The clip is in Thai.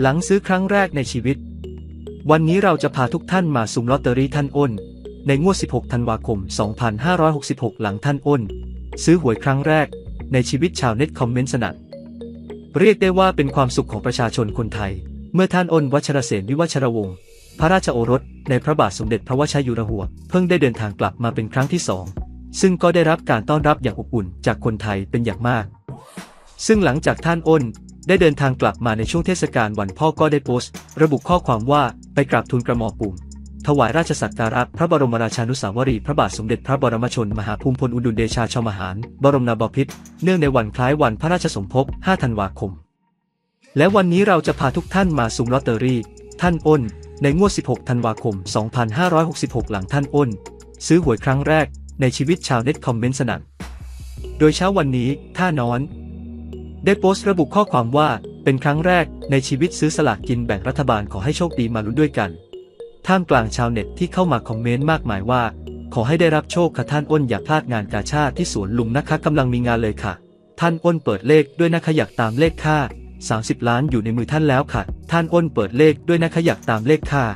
หลังซื้อครั้งแรกในชีวิตวันนี้เราจะพาทุกท่านมาสุ่มลอตเตอรี่ท่านอ้นในงวด16ธันวาคม2566หลังท่านอ้นซื้อหวยครั้งแรกในชีวิตชาวเน็ตคอมเมนต์สนั่นเรียกได้ว่าเป็นความสุขของประชาชนคนไทยเมื่อท่านอ้นวัชรเสนวิวัชรวงศ์พระราชโอรสในพระบาทสมเด็จพระวชิรเกล้าเจ้าอยู่หัวเพิ่งได้เดินทางกลับมาเป็นครั้งที่2ซึ่งก็ได้รับการต้อนรับอย่างอบอุ่นจากคนไทยเป็นอย่างมากซึ่งหลังจากท่านอ้นได้เดินทางกลับมาในช่วงเทศกาลวันพ่อก็ได้โพสต์ระบุข้อความว่าไปกราบทูลกระหม่อมปู่ถวายราชสักการะพระบรมราชานุสาวรีย์พระบาทสมเด็จพระบรมชนมหาภูมิพลอดุลยเดชาชมหาญบรมนาถบพิตรเนื่องในวันคล้ายวันพระราชสมภพ5ธันวาคมและวันนี้เราจะพาทุกท่านมาสุ่มลอตเตอรี่ท่านอ้นในงวด16ธันวาคม2566หลังท่านอ้นซื้อหวยครั้งแรกในชีวิตชาวเน็ตคอมเมนต์สนั่นโดยเช้าวันนี้ท่านอนได้โพสต์ระบุข้อความว่าเป็นครั้งแรกในชีวิตซื้อสลากกินแบ่งรัฐบาลขอให้โชคดีมาลุ้นด้วยกันท่ามกลางชาวเน็ตที่เข้ามาคอมเมนต์มากมายว่าขอให้ได้รับโชคค่ะท่านอ้นอยากพลาดงานกาชาดที่สวนลุมนะคะกำลังมีงานเลยค่ะท่านอ้นเปิดเลขด้วยนะคะอยากตามเลขค่ะ30 ล้านอยู่ในมือท่านแล้วค่ะท่านอ้นเปิดเลขด้วยนะคะอยากตามเลขค่ะ